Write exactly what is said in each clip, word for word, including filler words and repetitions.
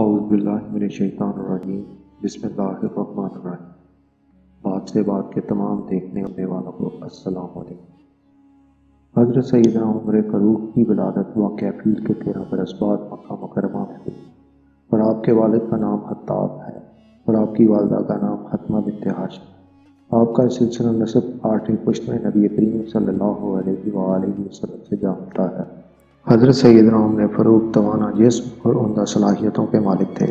औज़ुबिल्लाहिमिनश्शैतानिर्रजीम बिस्मिल्लाहिर्रहमानिर्रहीम। बात से बात के तमाम देखने होने वालों को अस्सलाम वालेकुम। हज़रत सैयदना उमर फारूक़ की विलादत वाक़या अप्रैल के तेरह बरस बाद मक्का मुकरमा में हुई और आपके वालिद का नाम ख़त्ताब है और आपकी वालदा का नाम हतमत बिन्त हाशिम। आपका सिलसिला नसब आठवीं पुश्त में नबी करीम सल्लल्लाहु अलैहि वसल्लम से जा मिलता है। हज़रत सैयदना उमर फारूक़ तवाना जिस्म और उम्दा सलाहियतों के मालिक थे।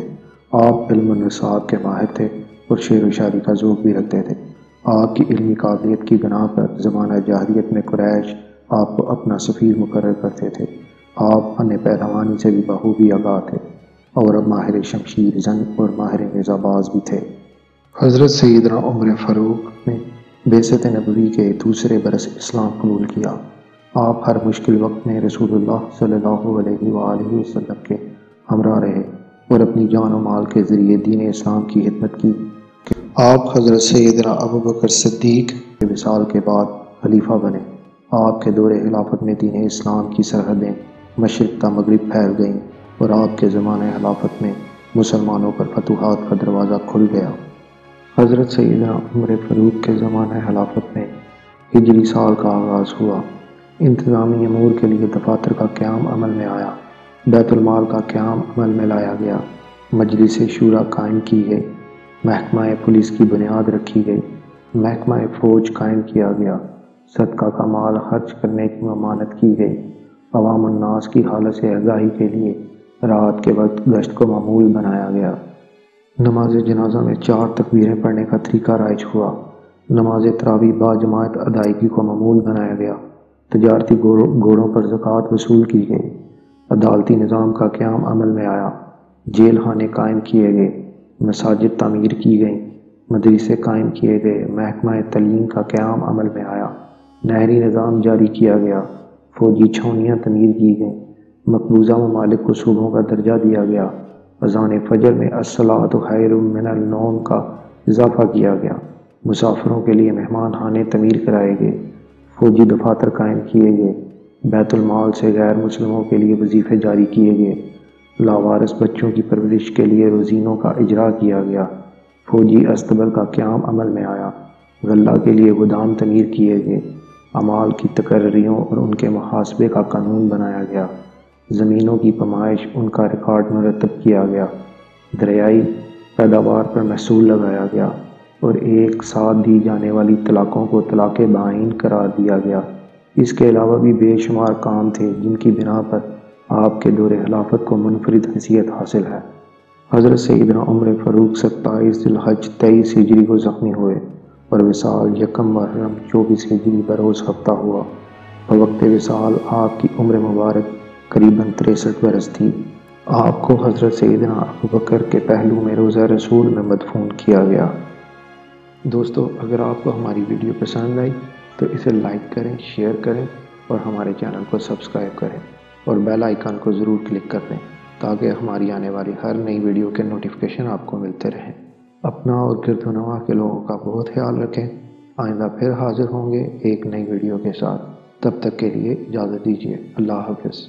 आप इल्म निसाब के माहिर थे और शेर व शायरी का ज़ौक़ भी रखते थे। आपकी इल्मी काबिलियत की बिना पर ज़माना जाहिलियत में कुरैश आपको अपना सफ़ीर मुकर्रर करते थे। आप अन्य पहलवानी से भी बखूबी आगाह थे और माहिर शमशीर जंग और माहिर निज़ाबाज भी थे। हज़रत सैयदना उमर फारूक़ ने बेअसत नबवी के दूसरे बरस इस्लाम कबूल किया। आप हर मुश्किल वक्त में रसूलुल्लाह सल्लल्लाहु अलैहि वसल्लम के हमरा रहे और अपनी जान और माल के ज़रिए दीन इस्लाम की खिदमत की। आप हज़रत सैयदना अबू बकर सिद्दीक़ के विसाल के बाद खलीफा बने। आपके दौरे खिलाफत में दीन इस्लाम की सरहदें मशरिक़ का मगरिब फैल गईं और आपके ज़माने खिलाफत में मुसलमानों पर फतूहात का दरवाज़ा खुल गया। हज़रत सैयदना उमर फारूक़ के ज़माने खिलाफत में हिजरी साल का आगाज़ हुआ। इंतज़ामी अमूर के लिए दफातर का क़याम अमल में आया। बैतुल माल का क़याम अमल में लाया गया। मजलिस शूरा कायम की गई। महकमा पुलिस की बुनियाद रखी गई। महकमा फ़ौज कायम किया गया। सदका का माल खर्च करने की ममानत की गई। अवाम अन्नास की हालत से आगाही के लिए रात के वक्त गश्त को मामूल बनाया गया। नमाज जनाजा में चार तकबीरें पढ़ने का तरीका राइज हुआ। नमाज तरावी बाजमात अदायगी को मामूल बनाया गया। तजारती घोड़ों पर ज़कात वसूल की गई। अदालती निज़ाम का क़याम अमल में आया। जेल खाने कायम किए गए। मसाजिद तामीर की गई। मदरसे कायम किए गए। महकमा तलीम का क़याम अमल में आया। नहरी निज़ाम जारी किया गया। फ़ौजी छावनियाँ तमीर की गईं। मकबूजा ममालिक को सूबों का दर्जा दिया गया। अज़ान फजर में अस्सलातु खैरुम मिनन नौम का इजाफा किया गया। मुसाफिरों के लिए मेहमान खाने तमीर कराए गए। फौजी दफातर कायम किए गए। बैतुल माल से गैर मुसलमों के लिए वजीफ़े जारी किए गए। लावारिस बच्चों की परवरिश के लिए रोजीनों का इजरा किया गया। फौजी अस्तबल का क़याम अमल में आया। गल्ला के लिए गोदाम तमीर किए गए। अमाल की तकर्रियों और उनके मुहासबे का कानून बनाया गया। ज़मीनों की पमाइश उनका रिकॉर्ड मुरतब किया गया। दरियाई पैदावार पर महसूल लगाया गया और एक साथ दी जाने वाली तलाक़ों को तलाक़ बाइन करार दिया गया। इसके अलावा भी बेशुमार काम थे जिनकी बिना पर आपके दौरे खिलाफत को मुनफरिद हैसियत हासिल है। हज़रत सैयदना उमर फारूक़ सत्ताईस जिलहज तेईस हिजरी को ज़ख्मी हुए और विसाल यकम मुहर्रम चौबीस हिजरी बरोज़ हफ्ता हुआ। बवक्त विसाल आपकी उम्र मुबारक करीबन तिरसठ बरस थी। आपको हज़रत सैयदना अबू बकर के पहलू में रोज़ा रसूल में मदफून किया गया। दोस्तों, अगर आपको हमारी वीडियो पसंद आई तो इसे लाइक करें, शेयर करें और हमारे चैनल को सब्सक्राइब करें और बेल आइकन को ज़रूर क्लिक कर दें ताकि हमारी आने वाली हर नई वीडियो के नोटिफिकेशन आपको मिलते रहें। अपना और गिरदोनवा के लोगों का बहुत ख्याल रखें। आइंदा फिर हाज़िर होंगे एक नई वीडियो के साथ। तब तक के लिए इजाज़त दीजिए। अल्लाह हाफ़िज़।